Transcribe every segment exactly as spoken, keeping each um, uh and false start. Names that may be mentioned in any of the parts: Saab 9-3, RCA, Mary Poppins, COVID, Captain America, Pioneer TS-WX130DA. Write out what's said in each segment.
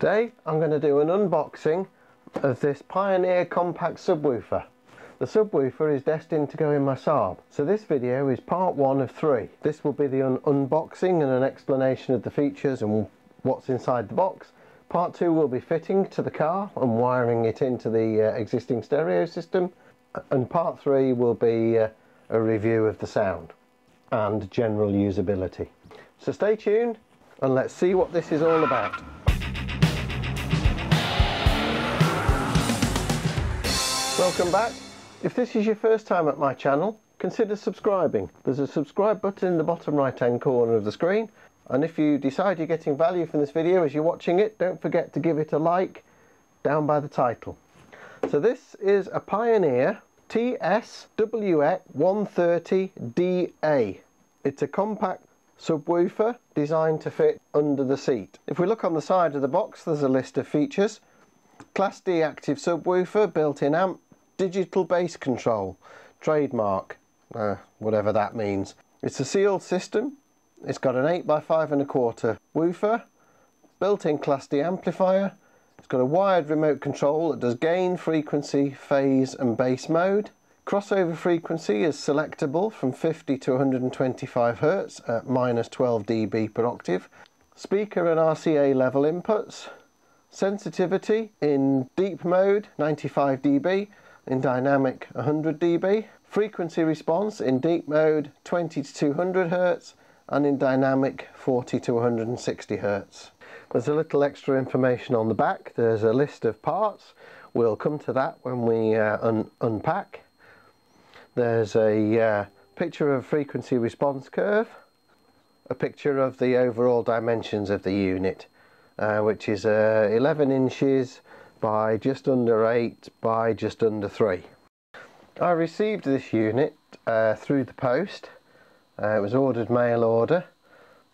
Today I'm going to do an unboxing of this Pioneer compact subwoofer. The subwoofer is destined to go in my Saab, so this video is part one of three. This will be the un unboxing and an explanation of the features and what's inside the box. Part two will be fitting to the car and wiring it into the uh, existing stereo system, and part three will be uh, a review of the sound and general usability. So stay tuned and let's see what this is all about. Welcome back. If this is your first time at my channel, consider subscribing. There's a subscribe button in the bottom right hand corner of the screen, and if you decide you're getting value from this video as you're watching it, don't forget to give it a like down by the title. So this is a Pioneer T S W X one thirty D A. It's a compact subwoofer designed to fit under the seat. If we look on the side of the box, there's a list of features. Class D active subwoofer, built-in amp, digital bass control, trademark, uh, whatever that means. It's a sealed system. It's got an eight by five and a quarter woofer, built-in Class D amplifier. It's got a wired remote control that does gain, frequency, phase and bass mode. Crossover frequency is selectable from fifty to one twenty-five hertz at minus twelve decibels per octave. Speaker and R C A level inputs. Sensitivity in deep mode ninety-five decibels, in dynamic one hundred decibels. Frequency response in deep mode twenty to two hundred hertz and in dynamic forty to one sixty hertz. There's a little extra information on the back. There's a list of parts. We'll come to that when we uh, un unpack. There's a uh, picture of frequency response curve, a picture of the overall dimensions of the unit, uh, which is uh, eleven inches by just under eight by just under three. I received this unit uh, through the post. Uh, it was ordered mail order,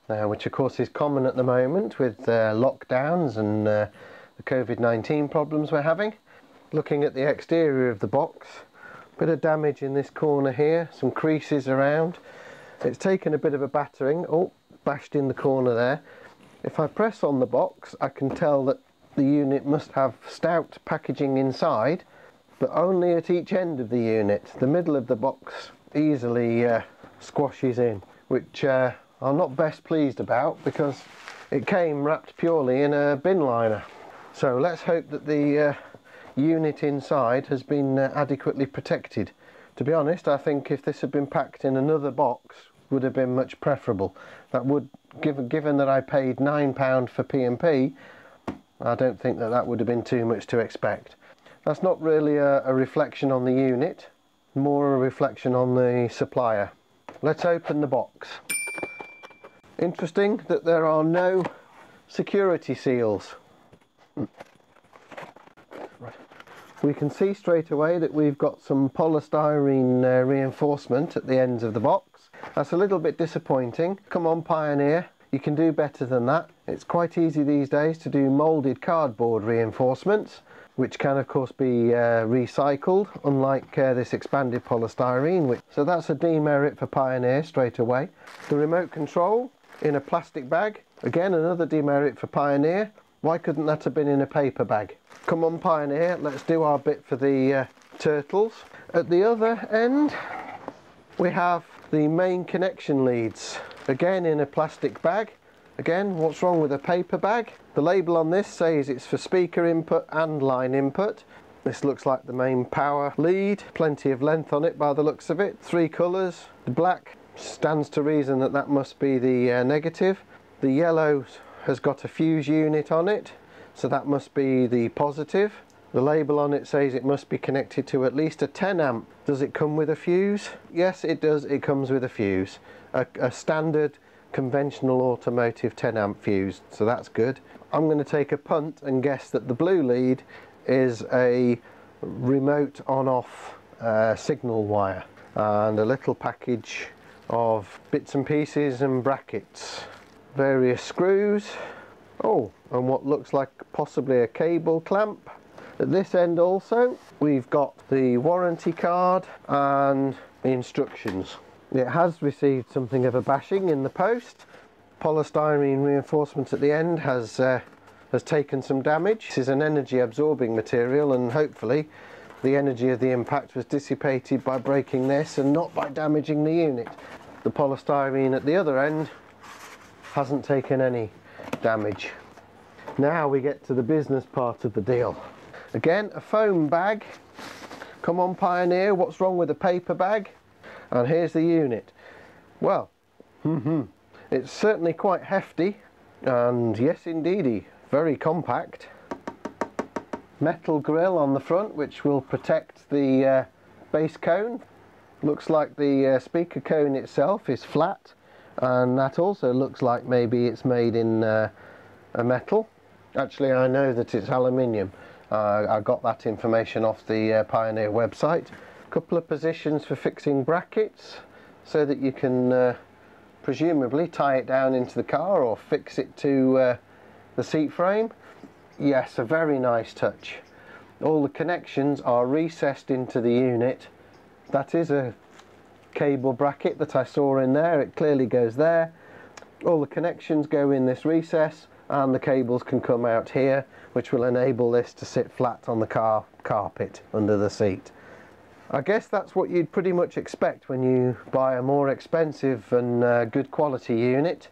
uh, which of course is common at the moment with uh, lockdowns and uh, the COVID nineteen problems we're having. Looking at the exterior of the box, bit of damage in this corner here, some creases around. It's taken a bit of a battering. Oh, bashed in the corner there. If I press on the box, I can tell that the unit must have stout packaging inside, but only at each end of the unit. The middle of the box easily uh, squashes in, which uh, I'm not best pleased about, because it came wrapped purely in a bin liner. So let's hope that the uh, unit inside has been uh, adequately protected. To be honest, I think if this had been packed in another box, would have been much preferable. That would, given, given that I paid nine pounds for P and P, I don't think that that would have been too much to expect. That's not really a, a reflection on the unit, more a reflection on the supplier. Let's open the box. Interesting that there are no security seals. Hmm. We can see straight away that we've got some polystyrene uh, reinforcement at the ends of the box. That's a little bit disappointing. Come on, Pioneer, you can do better than that. It's quite easy these days to do moulded cardboard reinforcements, which can of course be uh, recycled, unlike uh, this expanded polystyrene. Which, so that's a demerit for Pioneer straight away. The remote control in a plastic bag, again another demerit for Pioneer. Why couldn't that have been in a paper bag? Come on, Pioneer, let's do our bit for the uh, turtles. At the other end, we have the main connection leads. Again, in a plastic bag. Again, what's wrong with a paper bag? The label on this says it's for speaker input and line input. This looks like the main power lead. Plenty of length on it by the looks of it. Three colours. The black stands to reason that that must be the uh, negative. The yellows has got a fuse unit on it, so that must be the positive. The label on it says it must be connected to at least a ten amp. Does it come with a fuse? Yes, it does. It comes with a fuse, a, a standard conventional automotive ten amp fuse, so that's good. I'm going to take a punt and guess that the blue lead is a remote on-off uh, signal wire, and a little package of bits and pieces and brackets. Various screws, oh, and what looks like possibly a cable clamp. At this end also, we've got the warranty card and the instructions. It has received something of a bashing in the post. Polystyrene reinforcement at the end has uh, has taken some damage. This is an energy absorbing material, and hopefully the energy of the impact was dissipated by breaking this and not by damaging the unit. The polystyrene at the other end hasn't taken any damage. Now we get to the business part of the deal. Again, a foam bag. Come on, Pioneer, what's wrong with a paper bag? And here's the unit. Well, mm-hmm. It's certainly quite hefty, and yes indeedy, very compact. Metal grille on the front, which will protect the uh, base cone. Looks like the uh, speaker cone itself is flat, and that also looks like maybe it's made in uh, a metal. Actually, I know that it's aluminium. Uh, I got that information off the uh, Pioneer website. A couple of positions for fixing brackets, so that you can uh, presumably tie it down into the car or fix it to uh, the seat frame. Yes, a very nice touch. All the connections are recessed into the unit. That is a cable bracket that I saw in there. It clearly goes there. All the connections go in this recess, and the cables can come out here, which will enable this to sit flat on the car carpet under the seat. I guess that's what you'd pretty much expect when you buy a more expensive and uh, good quality unit.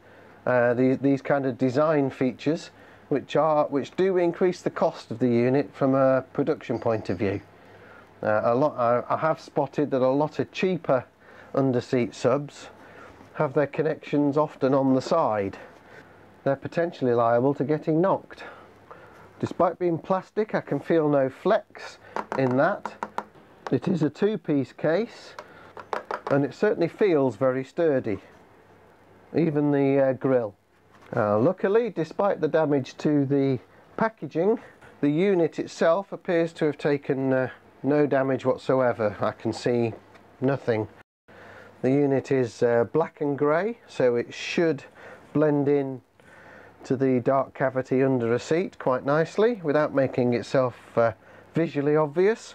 Uh, these, these kind of design features, which are which do increase the cost of the unit from a production point of view. Uh, a lot, I, I have spotted that a lot of cheaper under-seat subs have their connections often on the side. They're potentially liable to getting knocked. Despite being plastic, I can feel no flex in that. It is a two-piece case, and it certainly feels very sturdy, even the uh, grille. Uh, luckily, despite the damage to the packaging, the unit itself appears to have taken uh, no damage whatsoever. I can see nothing. The unit is uh, black and grey, so it should blend in to the dark cavity under a seat quite nicely without making itself uh, visually obvious.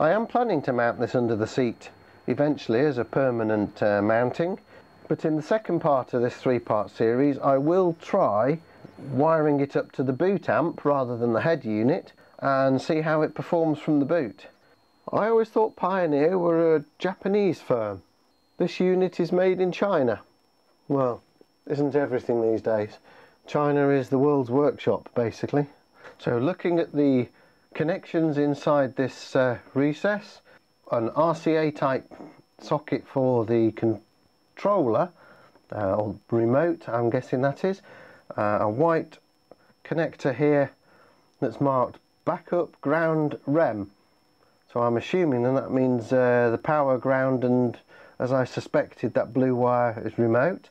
I am planning to mount this under the seat eventually as a permanent uh, mounting, but in the second part of this three-part series I will try wiring it up to the boot amp rather than the head unit and see how it performs from the boot. I always thought Pioneer were a Japanese firm. This unit is made in China. Well, isn't everything these days? China is the world's workshop, basically. So looking at the connections inside this uh, recess, an R C A type socket for the controller, uh, or remote, I'm guessing that is, uh, a white connector here that's marked backup ground R E M. So I'm assuming that that means uh, the power ground, and as I suspected, that blue wire is remote.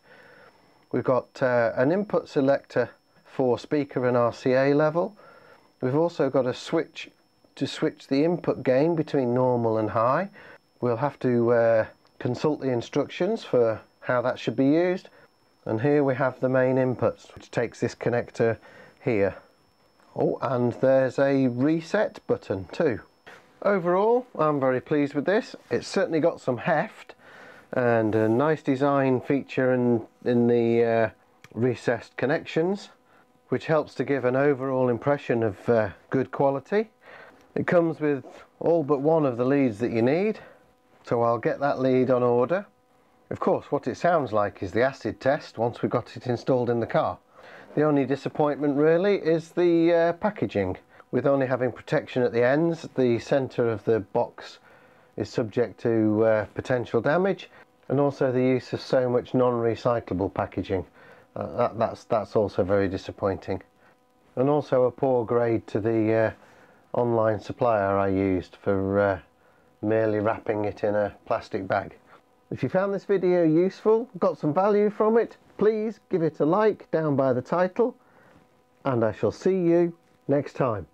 We've got uh, an input selector for speaker and R C A level. We've also got a switch to switch the input gain between normal and high. We'll have to uh, consult the instructions for how that should be used. And here we have the main inputs, which takes this connector here. Oh, and there's a reset button too. Overall, I'm very pleased with this. It's certainly got some heft, and a nice design feature in, in the uh, recessed connections, which helps to give an overall impression of uh, good quality. It comes with all but one of the leads that you need, so I'll get that lead on order. Of course, what it sounds like is the acid test once we've got it installed in the car. The only disappointment really is the uh, packaging. With only having protection at the ends, the centre of the box is subject to uh, potential damage, and also the use of so much non-recyclable packaging. Uh, that, that's, that's also very disappointing. And also a poor grade to the uh, online supplier I used for uh, merely wrapping it in a plastic bag. If you found this video useful, got some value from it, please give it a like down by the title, and I shall see you next time.